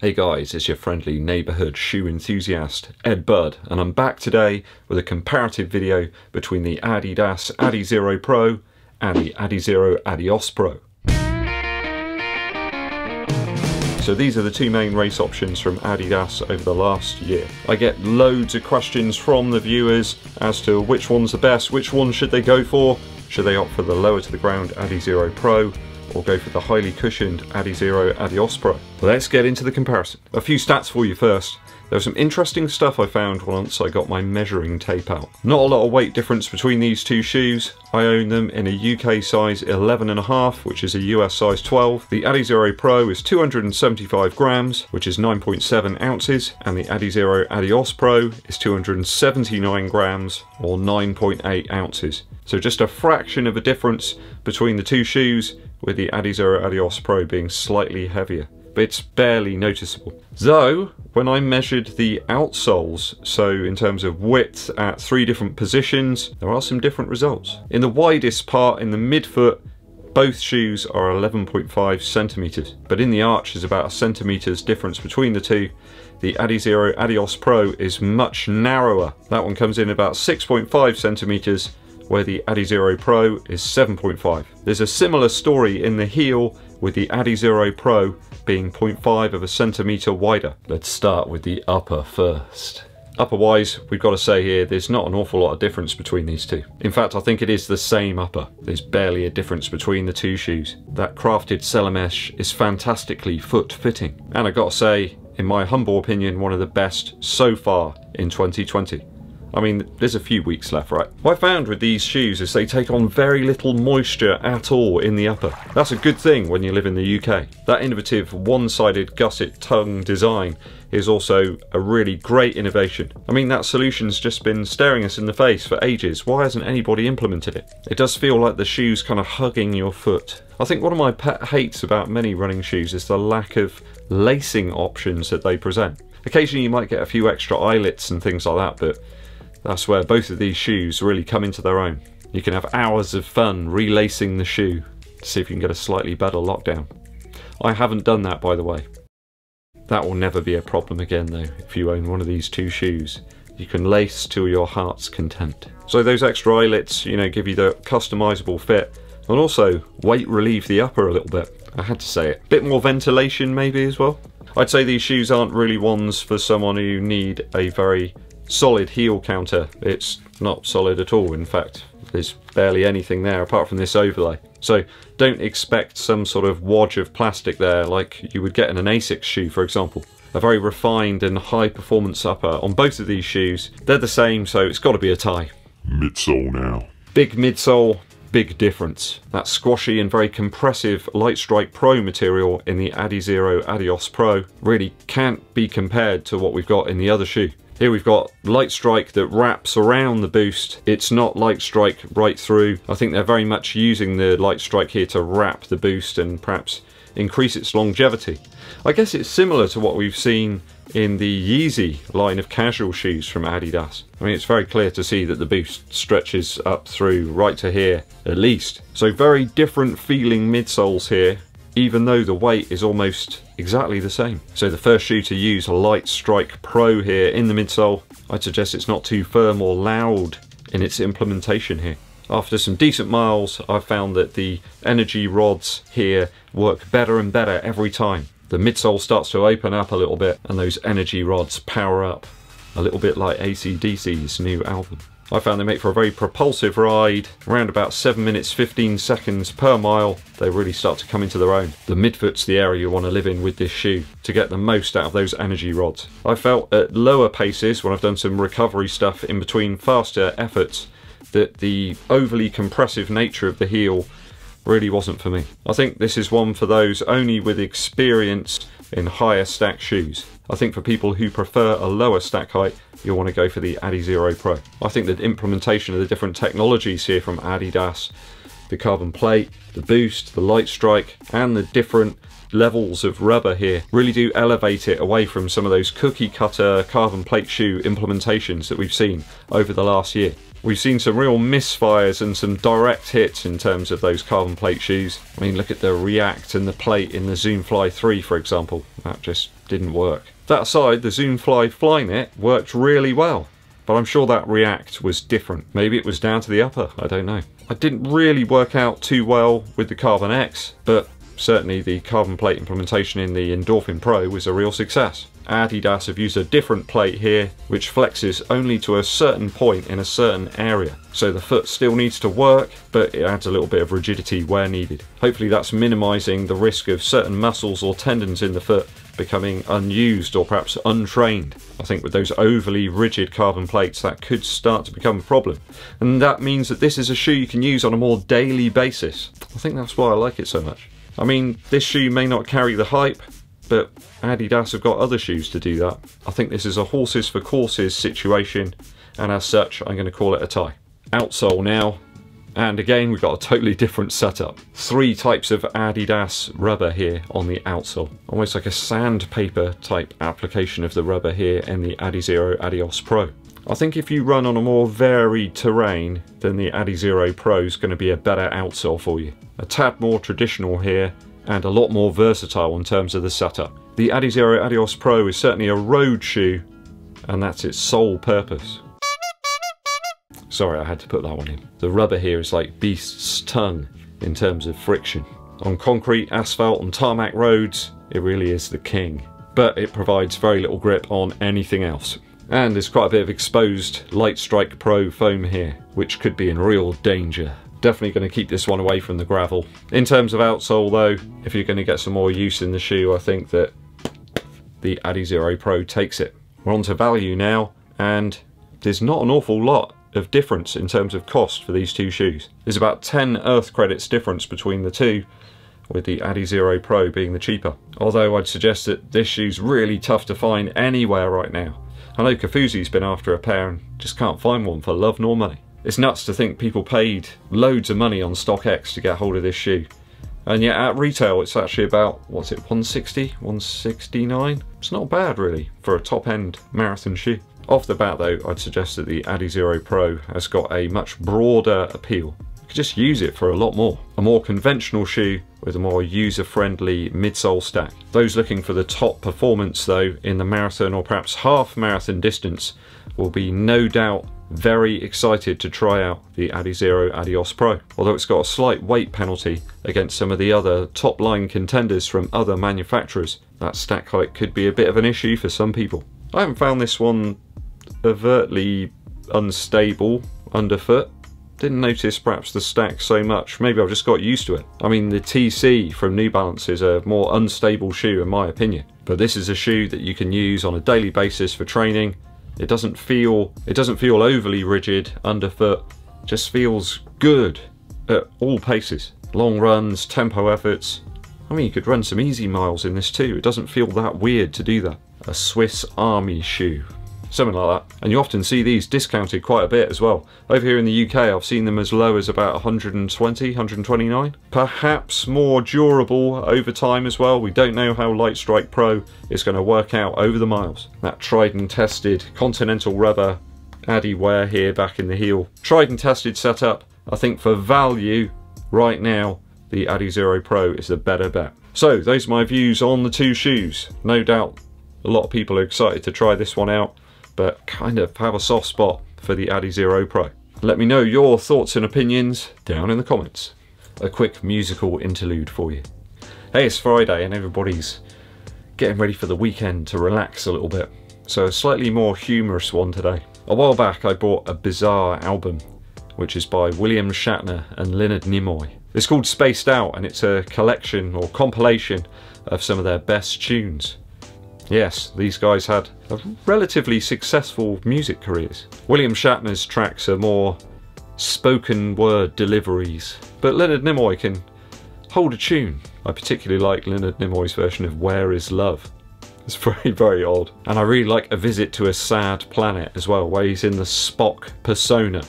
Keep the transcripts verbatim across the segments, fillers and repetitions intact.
Hey guys, it's your friendly neighbourhood shoe enthusiast Ed Budd, and I'm back today with a comparative video between the Adidas Adizero Pro and the Adizero Adios Pro. So these are the two main race options from Adidas over the last year. I get loads of questions from the viewers as to which one's the best, which one should they go for? Should they opt for the lower to the ground Adizero Pro? Or go for the highly cushioned Adizero Adios Pro? Let's get into the comparison. A few stats for you first. There was some interesting stuff I found once I got my measuring tape out. Not a lot of weight difference between these two shoes. I own them in a U K size eleven and a half, which is a U S size twelve. The Adizero Pro is two hundred seventy-five grams, which is nine point seven ounces, and the Adizero Adios Pro is two hundred seventy-nine grams, or nine point eight ounces. So just a fraction of a difference between the two shoes, with the Adizero Adios Pro being slightly heavier. But it's barely noticeable. Though, when I measured the outsoles, so in terms of width at three different positions, there are some different results. In the widest part, in the midfoot, both shoes are eleven point five centimeters, but in the arch is about a centimeter's difference between the two. The Adizero Adios Pro is much narrower. That one comes in about six point five centimeters, where the Adizero Pro is seven point five. There's a similar story in the heel, with the Adizero Pro being zero point five of a centimetre wider. Let's start with the upper first. Upper-wise, we've got to say here, there's not an awful lot of difference between these two. In fact, I think it is the same upper. There's barely a difference between the two shoes. That crafted Cellamesh is fantastically foot-fitting. And I've got to say, in my humble opinion, one of the best so far in twenty twenty. I mean, there's a few weeks left, right? What I found with these shoes is they take on very little moisture at all in the upper. That's a good thing when you live in the U K. That innovative one-sided gusset tongue design is also a really great innovation. I mean, that solution's just been staring us in the face for ages. Why hasn't anybody implemented it? It does feel like the shoe's kind of hugging your foot. I think one of my pet hates about many running shoes is the lack of lacing options that they present. Occasionally you might get a few extra eyelets and things like that, but that's where both of these shoes really come into their own. You can have hours of fun relacing the shoe to see if you can get a slightly better lockdown. I haven't done that, by the way. That will never be a problem again though, if you own one of these two shoes. You can lace to your heart's content. So those extra eyelets, you know, give you the customisable fit, and also weight relieve the upper a little bit. I had to say it. Bit more ventilation maybe as well. I'd say these shoes aren't really ones for someone who need a very solid heel counter. It's not solid at all. In fact, there's barely anything there apart from this overlay. So don't expect some sort of wadge of plastic there like you would get in an ASICS shoe, for example. A very refined and high performance upper on both of these shoes. They're the same, so it's got to be a tie. Midsole now. Big midsole, big difference. That squashy and very compressive Lightstrike Pro material in the Adizero Adios Pro really can't be compared to what we've got in the other shoe. Here we've got Lightstrike that wraps around the boost. It's not Lightstrike right through. I think they're very much using the Lightstrike here to wrap the boost and perhaps increase its longevity. I guess it's similar to what we've seen in the Yeezy line of casual shoes from Adidas. I mean, it's very clear to see that the boost stretches up through right to here, at least. So very different feeling midsoles here, even though the weight is almost exactly the same. So the first shoe to use a Lightstrike Pro here in the midsole, I'd suggest it's not too firm or loud in its implementation here. After some decent miles, I've found that the energy rods here work better and better every time. The midsole starts to open up a little bit and those energy rods power up, a little bit like A C D C's new album. I found they make for a very propulsive ride. Around about seven minutes fifteen seconds per mile, they really start to come into their own. The midfoot's the area you want to live in with this shoe to get the most out of those energy rods. I felt at lower paces, when I've done some recovery stuff in between faster efforts, that the overly compressive nature of the heel really wasn't for me. I think this is one for those only with experience in higher stack shoes. I think for people who prefer a lower stack height, you'll want to go for the Adizero Pro. I think the implementation of the different technologies here from Adidas, the carbon plate, the boost, the Lightstrike, and the different levels of rubber here really do elevate it away from some of those cookie cutter carbon plate shoe implementations that we've seen over the last year. We've seen some real misfires and some direct hits in terms of those carbon plate shoes. I mean, look at the React and the plate in the Zoom Fly three, for example. That just didn't work. That aside, the Zoom Fly Flyknit worked really well, but I'm sure that React was different. Maybe it was down to the upper, I don't know. I didn't really work out too well with the Carbon X, but certainly the carbon plate implementation in the Endorphin Pro was a real success. Adidas have used a different plate here, which flexes only to a certain point in a certain area. So the foot still needs to work, but it adds a little bit of rigidity where needed. Hopefully that's minimizing the risk of certain muscles or tendons in the foot becoming unused or perhaps untrained. I think with those overly rigid carbon plates, that could start to become a problem. And that means that this is a shoe you can use on a more daily basis. I think that's why I like it so much. I mean, this shoe may not carry the hype, but Adidas have got other shoes to do that. I think this is a horses for courses situation, and as such, I'm going to call it a tie. Outsole now, and again, we've got a totally different setup. Three types of Adidas rubber here on the outsole. Almost like a sandpaper type application of the rubber here in the Adizero Adios Pro. I think if you run on a more varied terrain, then the Adizero Pro is going to be a better outsole for you. A tad more traditional here, and a lot more versatile in terms of the setup. The Adizero Adios Pro is certainly a road shoe, and that's its sole purpose. Sorry, I had to put that one in. The rubber here is like beast's tongue in terms of friction. On concrete, asphalt and tarmac roads, it really is the king. But it provides very little grip on anything else. And there's quite a bit of exposed Lightstrike Pro foam here, which could be in real danger. Definitely going to keep this one away from the gravel. In terms of outsole though, if you're going to get some more use in the shoe, I think that the Adizero Pro takes it. We're on to value now, and there's not an awful lot of difference in terms of cost for these two shoes. There's about ten Earth credits difference between the two, with the Adizero Pro being the cheaper. Although I'd suggest that this shoe's really tough to find anywhere right now. I know Kafuzi's been after a pair and just can't find one for love nor money. It's nuts to think people paid loads of money on StockX to get hold of this shoe. And yet at retail it's actually about, what's it, one sixty, one sixty-nine? It's not bad really for a top-end marathon shoe. Off the bat though, I'd suggest that the Adizero Pro has got a much broader appeal. You could just use it for a lot more. A more conventional shoe with a more user-friendly midsole stack. Those looking for the top performance though in the marathon or perhaps half marathon distance will be no doubt very excited to try out the Adizero Adios Pro, although it's got a slight weight penalty against some of the other top line contenders from other manufacturers. That stack height could be a bit of an issue for some people. I haven't found this one overtly unstable underfoot. Didn't notice perhaps the stack so much. Maybe I've just got used to it. I mean, the T C from New Balance is a more unstable shoe in my opinion, but this is a shoe that you can use on a daily basis for training. It doesn't feel, it doesn't feel overly rigid underfoot, just feels good at all paces. Long runs, tempo efforts. I mean, you could run some easy miles in this too. It doesn't feel that weird to do that. A Swiss Army shoe, something like that. And you often see these discounted quite a bit as well. Over here in the U K, I've seen them as low as about one twenty, one twenty-nine. Perhaps more durable over time as well. We don't know how Lightstrike Pro is going to work out over the miles. That tried and tested Continental rubber Adi Wear here back in the heel. Tried and tested setup. I think for value right now, the Adizero Pro is the better bet. So those are my views on the two shoes. No doubt a lot of people are excited to try this one out, but kind of have a soft spot for the Adizero Pro. Let me know your thoughts and opinions down in the comments. A quick musical interlude for you. Hey, it's Friday and everybody's getting ready for the weekend to relax a little bit. So a slightly more humorous one today. A while back I bought a bizarre album, which is by William Shatner and Leonard Nimoy. It's called Spaced Out and it's a collection or compilation of some of their best tunes. Yes, these guys had relatively successful music careers. William Shatner's tracks are more spoken word deliveries, but Leonard Nimoy can hold a tune. I particularly like Leonard Nimoy's version of Where Is Love. It's very, very odd. And I really like A Visit to a Sad Planet as well, where he's in the Spock persona,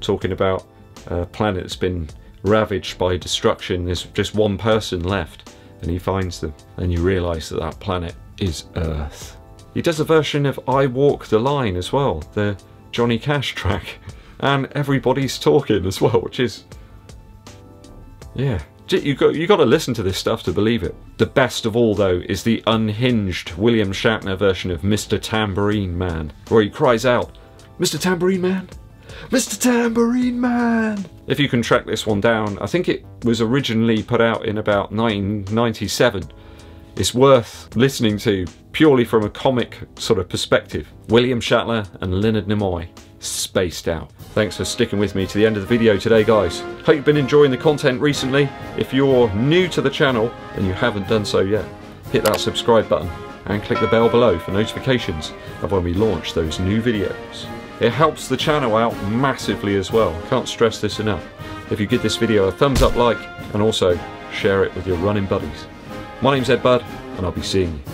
talking about a planet that's been ravaged by destruction. There's just one person left. and he finds them, and you realise that that planet is Earth. He does a version of I Walk the Line as well, the Johnny Cash track, and everybody's talking as well, which is, yeah. You got, you got to listen to this stuff to believe it. The best of all, though, is the unhinged William Shatner version of Mister Tambourine Man, where he cries out, "Mister Tambourine Man! Mister Tambourine Man!" If you can track this one down, I think it was originally put out in about nineteen ninety-seven. It's worth listening to purely from a comic sort of perspective. William Shatner and Leonard Nimoy. Spaced Out. Thanks for sticking with me to the end of the video today, guys. Hope you've been enjoying the content recently. If you're new to the channel and you haven't done so yet, hit that subscribe button and click the bell below for notifications of when we launch those new videos. It helps the channel out massively as well. Can't stress this enough. If you give this video a thumbs up, like, and also share it with your running buddies. My name's Ed Budd, and I'll be seeing you